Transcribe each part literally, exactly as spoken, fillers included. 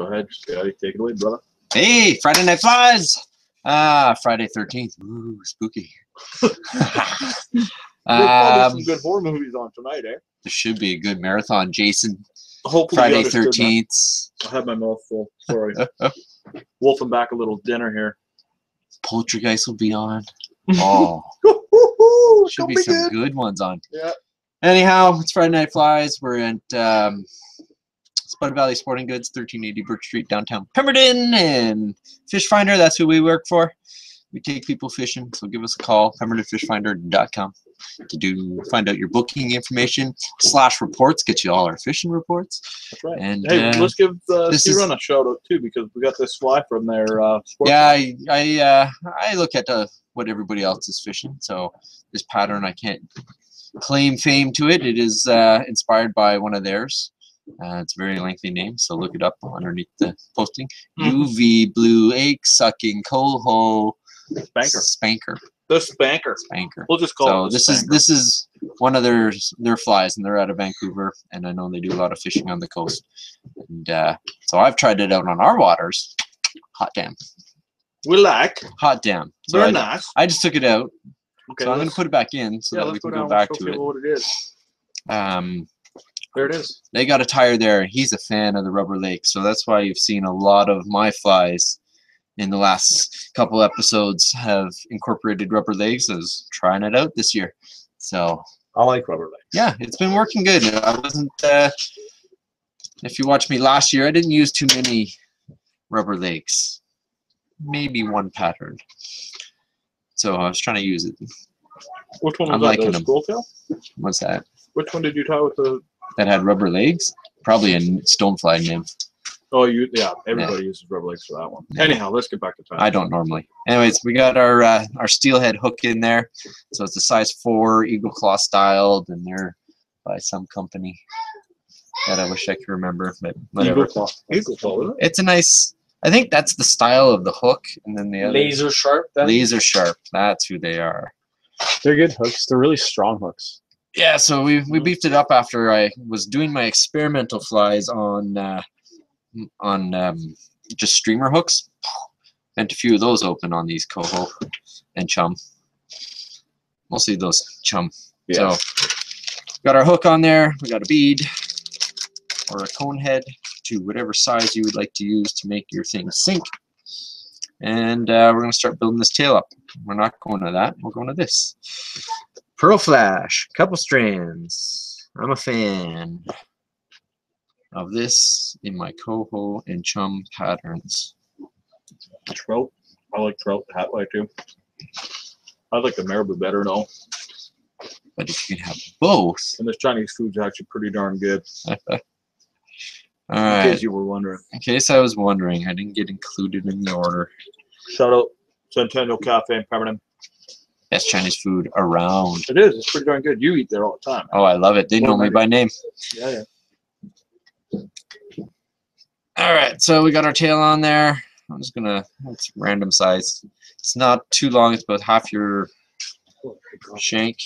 Go ahead, Scotty, take it away, brother. Hey, Friday Night Flies. Ah, uh, Friday thirteenth. Ooh, spooky. um, some good horror movies on tonight, eh? This should be a good marathon, Jason. Hopefully Friday thirteenth. I had my mouth full. Sorry. Wolfing back a little dinner here. Poltergeist will be on. Oh. Should be, be some good. good ones on. Yeah. Anyhow, it's Friday Night Flies. We're at um, Bud Valley Sporting Goods, thirteen eighty Birch Street, downtown Pemberton, and Fish Finder. That's who we work for. We take people fishing, so give us a call, pemberton fish finder dot com, to do find out your booking information slash reports. Get you all our fishing reports. That's right. And hey, uh, let's give uh, Sea Run a shout out too, because we got this fly from their. Uh, yeah, I I, uh, I look at uh, what everybody else is fishing. So this pattern, I can't claim fame to it. It is uh, inspired by one of theirs. Uh, it's a very lengthy name, so look it up underneath the posting. U V Blue Egg Sucking Coho Spanker. Spanker. The Spanker. Spanker. We'll just call so it. So this is this is one of their their flies, and they're out of Vancouver, and I know they do a lot of fishing on the coast. And uh, so I've tried it out on our waters. Hot damn. We like. Hot damn. So They're I, nice. I just took it out. Okay. So I'm gonna put it back in so yeah, that we can go, down, go back to it. What it is. Um. There it is. They got a tire there. He's a fan of the rubber lake, so that's why you've seen a lot of my flies in the last couple episodes have incorporated rubber legs. I was trying it out this year, so I like rubber legs. Yeah, it's been working good. I wasn't. Uh, if you watched me last year, I didn't use too many rubber legs. Maybe one pattern. So I was trying to use it. Which one was I'm that? Liking them. Schooltail? What's that? Which one did you tie with the? That had rubber legs, probably a stonefly nymph. Oh, you yeah, everybody yeah. uses rubber legs for that one. Yeah. Anyhow, let's get back to time. I don't normally. Anyways, we got our uh, our steelhead hook in there, so it's a size four Eagle Claw styled, and they're by some company that I wish I could remember, but whatever. Eagle Claw, Eagle Claw, isn't it? It's a nice. I think that's the style of the hook, and then the other Laser Sharp. Then? Laser Sharp. That's who they are. They're good hooks. They're really strong hooks. Yeah, so we we beefed it up after I was doing my experimental flies on uh, on um, just streamer hooks. Bent a few of those open on these coho and chum. Mostly those chum. Yeah. So got our hook on there. We got a bead or a cone head to whatever size you would like to use to make your thing sink. And uh, we're going to start building this tail up. We're not going to that. We're going to this. Pearl Flash, couple strands. I'm a fan of this in my coho and chum patterns. Trout. I like trout the hat way too. I like the marabou better though. But if you can have both. And this Chinese food's actually pretty darn good. All right. In case you were wondering. In case I was wondering, I didn't get included in the order. Shout out Centennial Cafe in Pemberton. Best Chinese food around. It is. It's pretty darn good. You eat there all the time. Man. Oh, I love it. They know me by name. Yeah, yeah. All right, so we got our tail on there. I'm just gonna. It's random size. It's not too long. It's about half your shank.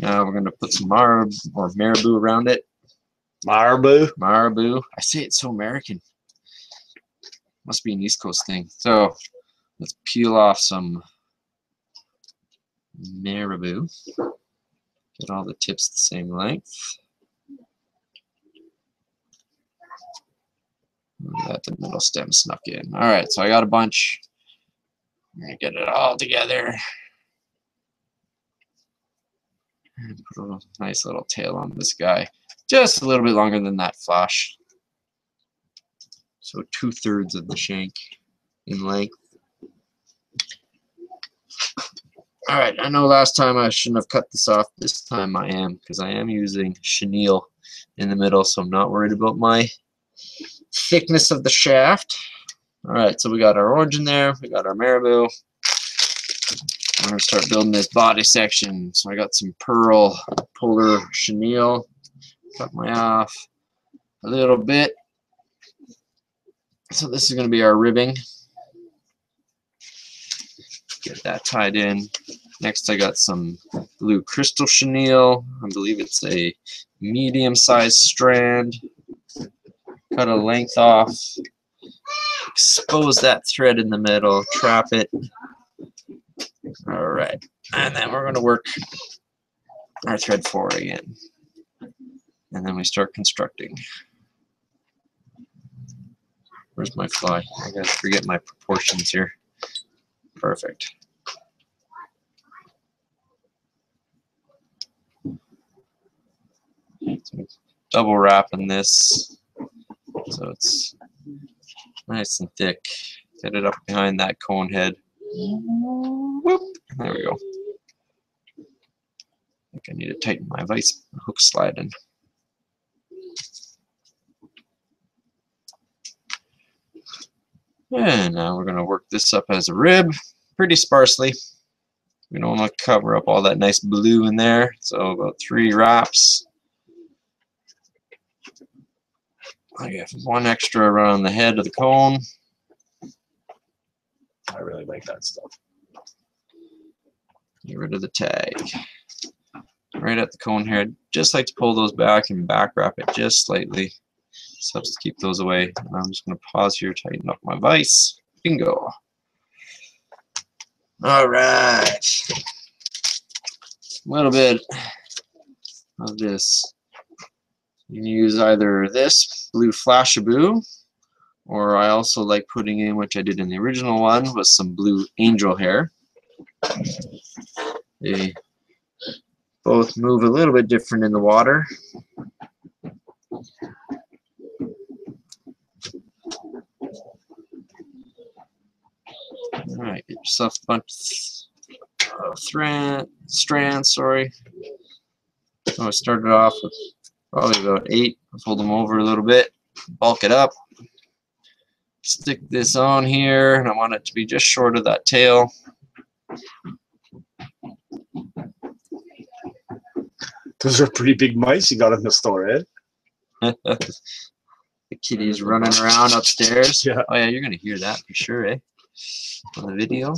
Now we're gonna put some marab or marabou around it. Marabou. Marabou. I say it's so American. Must be an East Coast thing. So let's peel off some marabou. Get all the tips the same length. That the middle stem snuck in. All right, so I got a bunch. I'm gonna get it all together. And put a little, nice little tail on this guy. Just a little bit longer than that flash. So two thirds of the shank in length. All right, I know last time I shouldn't have cut this off. This time I am, because I am using chenille in the middle, so I'm not worried about my thickness of the shaft. All right, so we got our orange in there. We got our marabou. I'm going to start building this body section. So I got some pearl polar chenille. Cut my off a little bit. So this is going to be our ribbing. Get that tied in. Next I got some blue crystal chenille. I believe it's a medium-sized strand. cut a length off, expose that thread in the middle, trap it. All right, and then we're going to work our thread forward again, and then we start constructing. Where's my fly? I gotta forget my proportions here. Perfect. So double wrapping this so it's nice and thick. Get it up behind that cone head. Whoop. There we go. I think I need to tighten my vice hook slide in. And now we're going to work this up as a rib, pretty sparsely. We don't want to cover up all that nice blue in there, so about three wraps. I have one extra around the head of the cone. I really like that stuff. Get rid of the tag. Right at the cone head, just like to pull those back and back wrap it just slightly. Just helps to keep those away. And I'm just going to pause here, tighten up my vise. Bingo. All right. A little bit of this. You can use either this blue flashaboo, or I also like putting in, which I did in the original one, was some blue angel hair. They both move a little bit different in the water. All right, get yourself a bunch of thread, strands, sorry. So I started off with probably about eight. Fold them over a little bit, bulk it up. Stick this on here, and I want it to be just short of that tail. Those are pretty big mice you got in the store, eh? The kitty's running around upstairs. Yeah. Oh, yeah, you're going to hear that for sure, eh? On the video.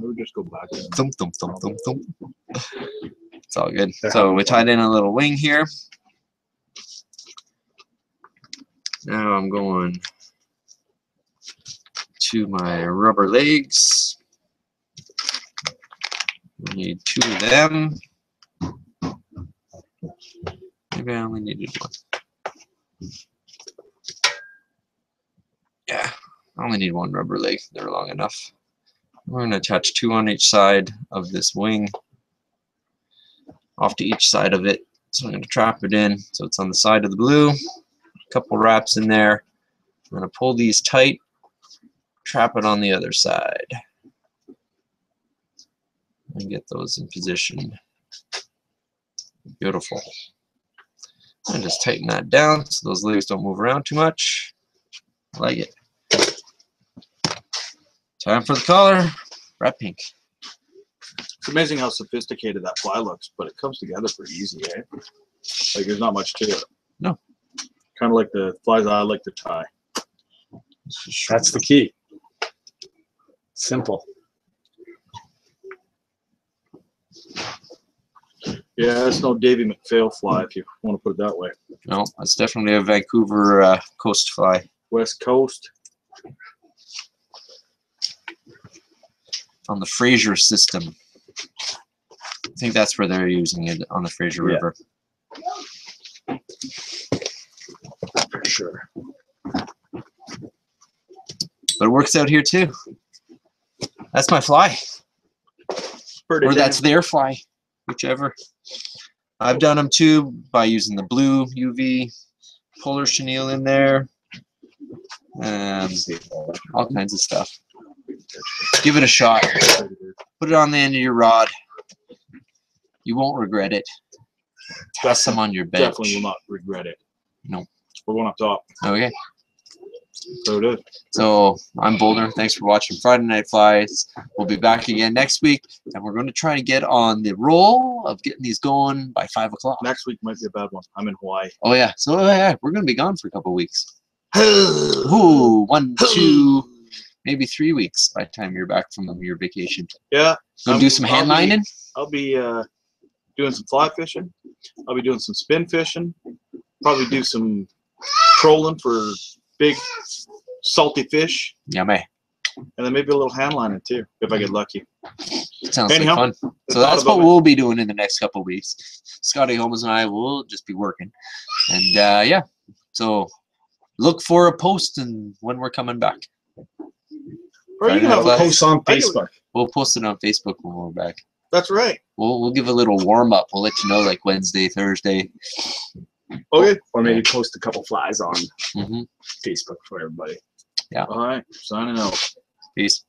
We'll just go back. Thump, thump, thump, thump, thump. It's all good. So we tied in a little wing here. Now I'm going to my rubber legs. I need two of them. Maybe I only needed one. Yeah, I only need one rubber leg. They're long enough. We're going to attach two on each side of this wing, off to each side of it. So I'm going to trap it in so it's on the side of the blue. A couple wraps in there. I'm going to pull these tight, trap it on the other side, and get those in position. Beautiful. And just tighten that down so those legs don't move around too much. I like it. Time for the collar. Bright pink. It's amazing how sophisticated that fly looks, but it comes together pretty easy, eh? Like, there's not much to it. No. Kind of like the flies I like to tie. That's the key. Simple. Yeah, that's no Davy McPhail fly, if you want to put it that way. No, that's definitely a Vancouver uh, coast fly. West Coast. On the Fraser system. I think that's where they're using it, on the Fraser yeah. River. For sure. But it works out here too. That's my fly. Pretty or that's their fly. Whichever. I've done them too by using the blue U V polar chenille in there. Um, all kinds of stuff. Give it a shot. Put it on the end of your rod. You won't regret it. Toss them on your bench. Definitely will not regret it. No. We're going up top. Okay. So it is. So I'm Boulder. Thanks for watching Friday Night Flies. We'll be back again next week, and we're going to try to get on the roll of getting these going by five o'clock. Next week might be a bad one. I'm in Hawaii. Oh yeah. So yeah, we're going to be gone for a couple of weeks. Ooh, one, two, maybe three weeks by the time you're back from your vacation. Yeah. Going to do some hand lining. I'll be uh, doing some fly fishing. I'll be doing some spin fishing. Probably do some trolling for big salty fish. Yummy. And then maybe a little hand lining too, if I get lucky. Sounds Anyhow, like fun. So that's what it. we'll be doing in the next couple of weeks. Scotty Holmes and I will just be working. And uh, yeah, so look for a post and when we're coming back. Or you can have a post on Facebook. We'll post it on Facebook when we're back. That's right. We'll we'll give a little warm up. We'll let you know like Wednesday, Thursday. Okay. Or maybe post a couple flies on mm-hmm. Facebook for everybody. Yeah. All right. Signing out. Peace.